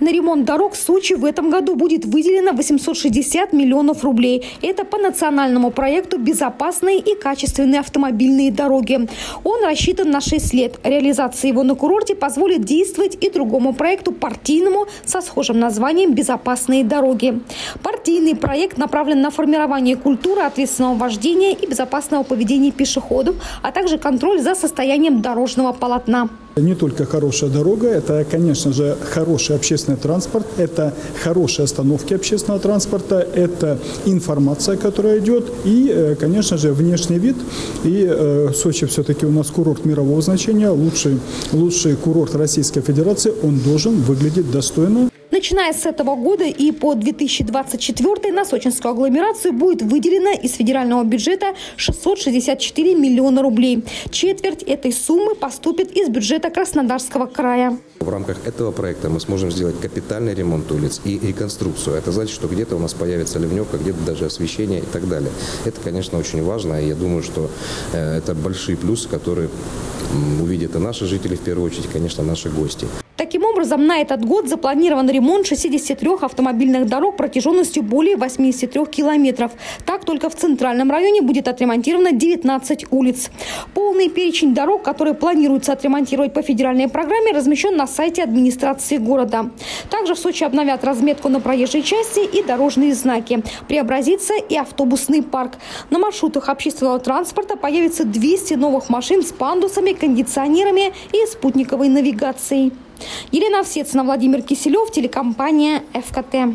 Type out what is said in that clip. На ремонт дорог в Сочи в этом году будет выделено 860 миллионов рублей. Это по национальному проекту «Безопасные и качественные автомобильные дороги». Он рассчитан на 6 лет. Реализация его на курорте позволит действовать и другому проекту партийному со схожим названием «Безопасные дороги». Партийный проект направлен на формирование культуры ответственного вождения и безопасного поведения пешеходов, а также контроль за состоянием дорожного полотна. Не только хорошая дорога, это, конечно же, хороший общественный транспорт, это хорошие остановки общественного транспорта, это информация, которая идет, и, конечно же, внешний вид. И Сочи все-таки у нас курорт мирового значения, лучший курорт Российской Федерации, он должен выглядеть достойно. Начиная с этого года и по 2024 на сочинскую агломерацию будет выделено из федерального бюджета 664 миллиона рублей. Четверть этой суммы поступит из бюджета Краснодарского края. В рамках этого проекта мы сможем сделать капитальный ремонт улиц и реконструкцию. Это значит, что где-то у нас появится ливневка, где-то даже освещение и так далее. Это, конечно, очень важно, и я думаю, что это большие плюсы, которые увидят и наши жители, в первую очередь, конечно, наши гости. Таким образом, на этот год запланирован ремонт 63 автомобильных дорог протяженностью более 83 километров. Так, только в центральном районе будет отремонтировано 19 улиц. Полный перечень дорог, которые планируется отремонтировать по федеральной программе, размещен на сайте администрации города. Также в Сочи обновят разметку на проезжей части и дорожные знаки. Преобразится и автобусный парк. На маршрутах общественного транспорта появится 200 новых машин с пандусами, кондиционерами и спутниковой навигацией. Елена Овсецина, Владимир Киселёв, телекомпания «Эфкате».